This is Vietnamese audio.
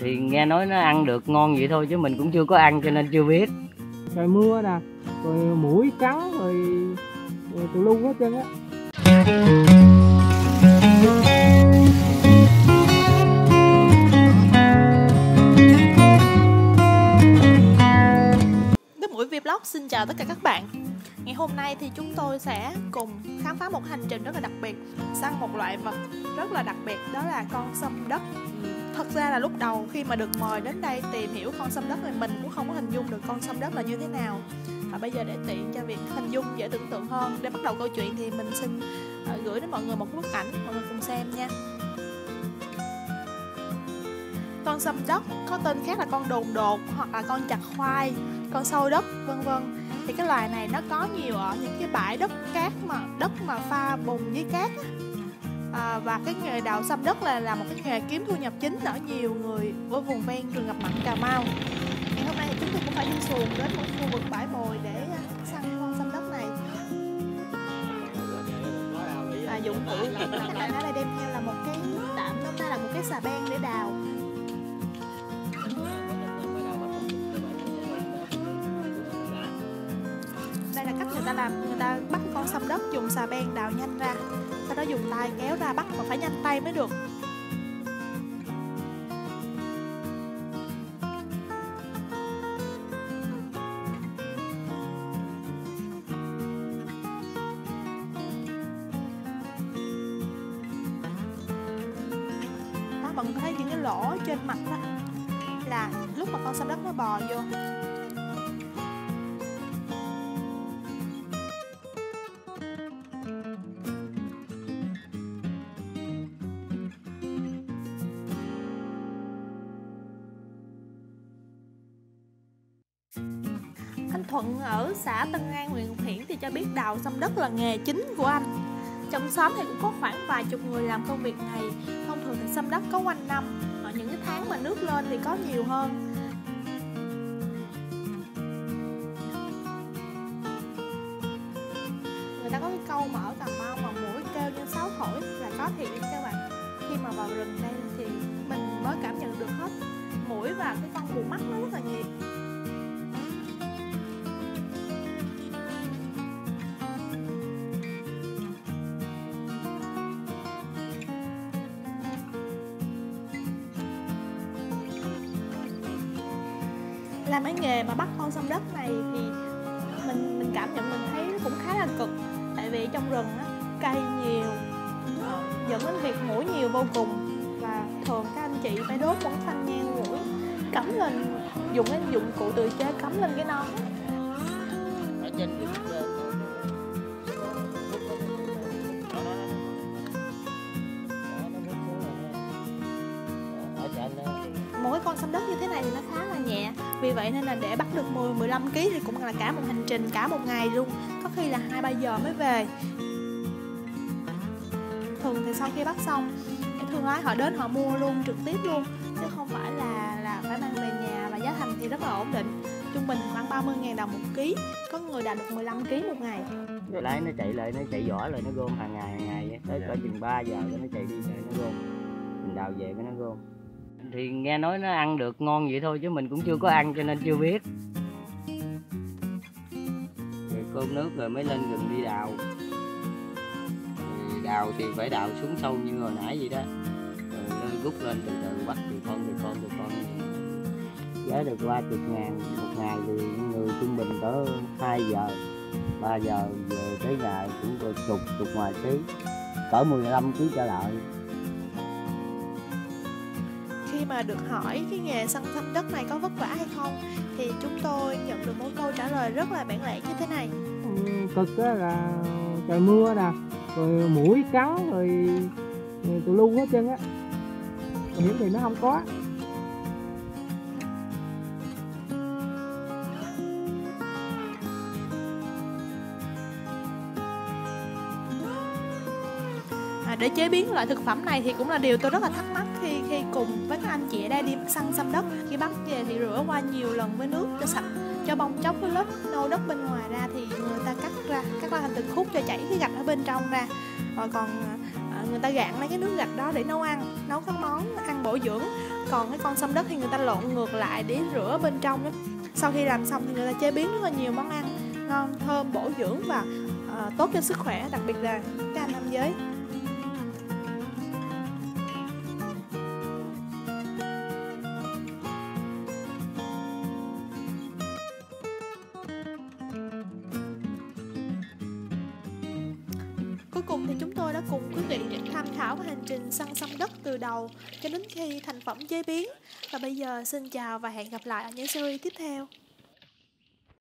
thì nghe nói nó ăn được ngon vậy thôi chứ mình cũng chưa có ăn cho nên chưa biết. Trời mưa nè, rồi muỗi cắn rồi tùm lum hết trơn á. Đất Mũi Vlog xin chào tất cả các bạn. Ngày hôm nay thì chúng tôi sẽ cùng khám phá một hành trình rất là đặc biệt, săn một loại vật rất là đặc biệt, đó là con sâm đất. Thật ra là lúc đầu khi mà được mời đến đây tìm hiểu con sâm đất thì mình cũng không có hình dung được con sâm đất là như thế nào. Và bây giờ để tiện cho việc hình dung dễ tưởng tượng hơn, để bắt đầu câu chuyện thì mình xin gửi đến mọi người một bức ảnh, mọi người cùng xem nha. Con sâm đất có tên khác là con đồn đột hoặc là con chặt khoai, con sâu đất vân vân. Thì cái loài này nó có nhiều ở những cái bãi đất cát mà pha bùn với cát á. Và cái nghề đào sâm đất là một cái nghề kiếm thu nhập chính ở nhiều người ở vùng ven rừng ngập mặn Cà Mau. Ngày hôm nay thì chúng tôi cũng phải đi xuồng đến một khu vực bãi bồi để săn con sâm đất này. Dụng cụ các bạn ở đây đem theo là một cái tạm nôm na là một cái xà beng để đào. Đây là cách người ta làm, người ta bắt con sâm đất dùng xà beng đào nhanh ra, sau đó dùng tay kéo ra bắt, mà phải nhanh tay mới được. Đó, bạn có thấy những cái lỗ trên mặt đó là lúc mà con sâm đất nó bò vô. Anh Thuận ở xã Tân An, huyện Thuyễn thì cho biết đào sâm đất là nghề chính của anh. Trong xóm thì cũng có khoảng vài chục người làm công việc này. Thông thường thì sâm đất có quanh năm, ở những cái tháng mà nước lên thì có nhiều hơn. Người ta có cái câu mà ở Cà Mau mà mũi kêu như sáo thổi là có thiệt đấy các bạn. Khi mà vào rừng đây thì mình mới cảm nhận được hết, mũi và cái con mù mắt nó rất là nhiều. Làm cái nghề mà bắt con sâm đất này thì mình cảm nhận, mình thấy nó cũng khá là cực. Tại vì trong rừng á, cây nhiều, dẫn đến việc muỗi nhiều vô cùng. Và thường các anh chị phải đốt một thanh nhang muỗi, cắm lên, dùng cái dụng cụ tự chế cắm lên cái nón. Một cái con sâm đất như thế này thì nó khá là nhẹ, vì vậy nên là để bắt được 10-15 kg thì cũng là cả một hành trình, cả một ngày luôn, có khi là 2-3 giờ mới về. Thường thì sau khi bắt xong, cái thương lái họ đến họ mua luôn trực tiếp luôn, chứ không phải là phải mang về nhà, và giá thành thì rất là ổn định, trung bình khoảng 30.000 đồng 1 kg, có người đạt được 15 kg một ngày. Rồi lái nó chạy lại, nó chạy vỏ lại, nó gom hàng ngày vậy, tới cỡ chừng 3 giờ nó chạy đi lại nó gom, mình đào về cái nó gom. Thì nghe nói nó ăn được ngon vậy thôi chứ mình cũng chưa có ăn cho nên chưa biết. Rồi cơm nước rồi mới lên rừng đi đào. Rồi đào thì phải đào xuống sâu như hồi nãy vậy đó. Rồi nó rút lên từ từ, bắt từ con. Giá được qua 10.000 một ngày thì người trung bình có 2 giờ, 3 giờ về tới nhà cũng có chục ngoài tí, cỡ 15 kg trở lại. Khi mà được hỏi cái nghề săn sâm đất này có vất vả hay không thì chúng tôi nhận được một câu trả lời rất là bản lẽ như thế này. Cực á, là trời mưa nè, rồi muỗi cắn rồi tùm lum hết trơn á. Còn hiểm thì nó không có. Để chế biến loại thực phẩm này thì cũng là điều tôi rất là thắc mắc khi cùng với các anh chị ở đây đi săn sâm đất. Khi bắt về thì rửa qua nhiều lần với nước cho sạch, cho bong tróc với lớp nâu đất bên ngoài ra, thì người ta cắt ra thành từng khúc cho chảy cái gạch ở bên trong ra. Rồi còn người ta gạn lấy cái nước gạch đó để nấu ăn, nấu các món ăn bổ dưỡng. còn cái con sâm đất thì người ta lộn ngược lại để rửa bên trong đó. Sau khi làm xong thì người ta chế biến rất là nhiều món ăn ngon, thơm, bổ dưỡng và tốt cho sức khỏe, đặc biệt là các anh nam giới. Cuối cùng thì chúng tôi đã cùng quý vị tham khảo hành trình săn sâm đất từ đầu cho đến khi thành phẩm chế biến. Và bây giờ xin chào và hẹn gặp lại ở những series tiếp theo.